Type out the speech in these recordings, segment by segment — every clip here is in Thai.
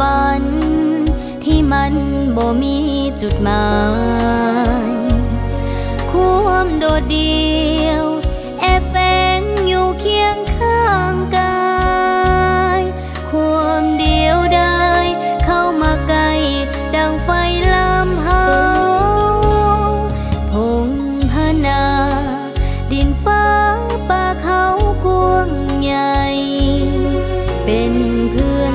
ฝันที่มันบ่มีจุดหมายความโดดเดี่ยวแอบแฝงอยู่เคียงข้างกายความเดียวดายเข้ามาใกล้ดังไฟลำเผาพงพนาดินฟ้าป่าเขากว้างใหญ่เป็นเพื่อน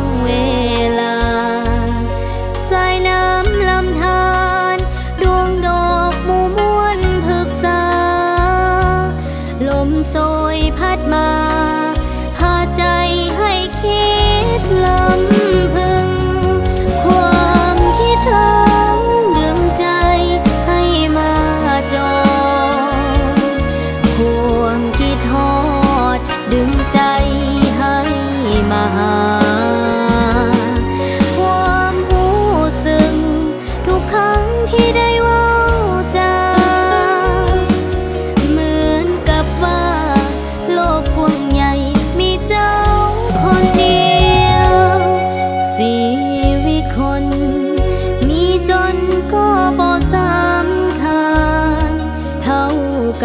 งเวลาสายน้ำลำธารดวงดอกหมู่ม้วนผึกษาลมโซยพัดมาพาใจให้คิดลำพึงความคิดถึงดึงใจให้มาจองความคิดทอดดึงใจให้มาหาความรู้สึกทุกครั้งที่ได้เว้าจาเหมือนกับว่าโลกกว้างใหญ่มีเจ้าคนเดียวชีวิตคนมีจนก็บ่สำคัญเท่าก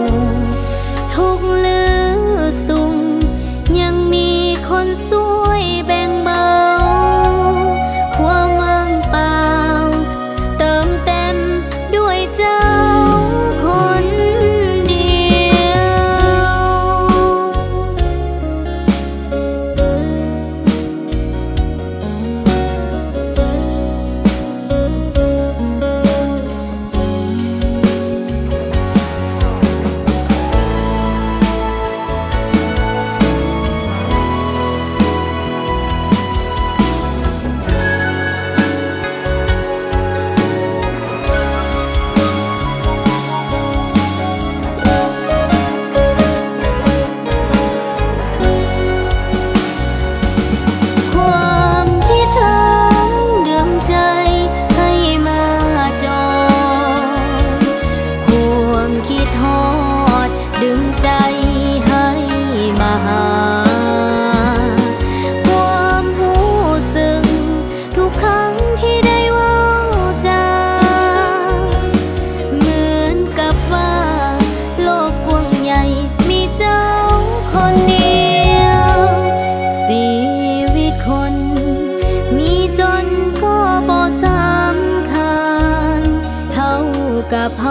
ทุกข์หรือสุขยังมีคนช่วยแบ่งเบาความว่างเปล่าเติมเต็มด้วยเจ้าคนเดียวกับ